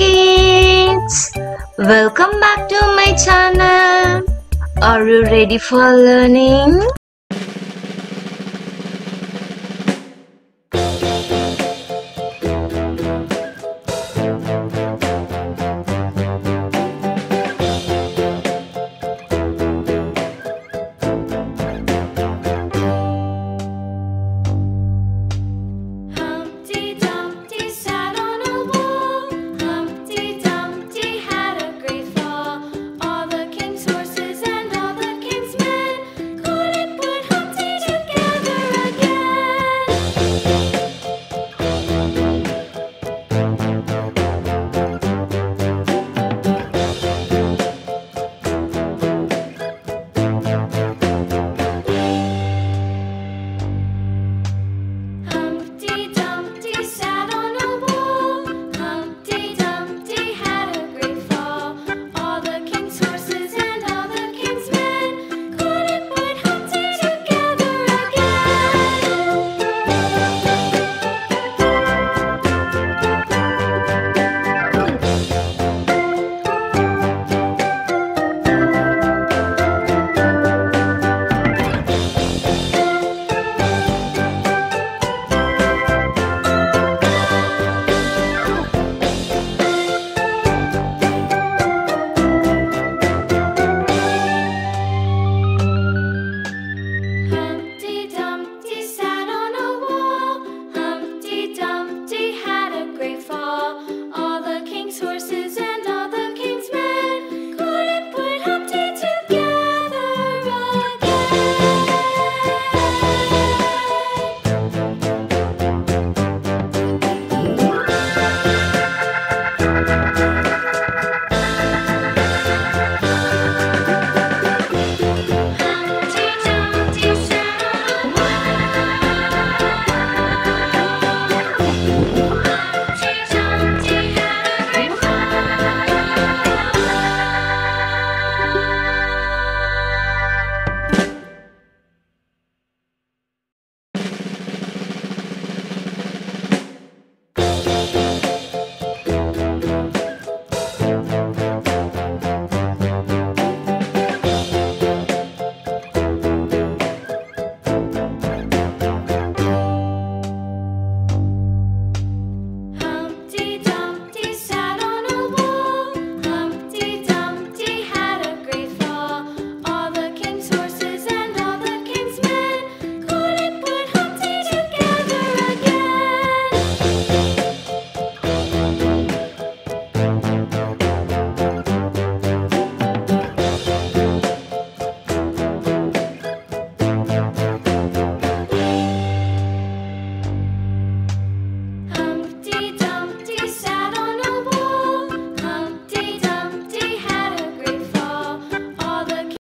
kids, welcome back to my channel. Are you ready for learning?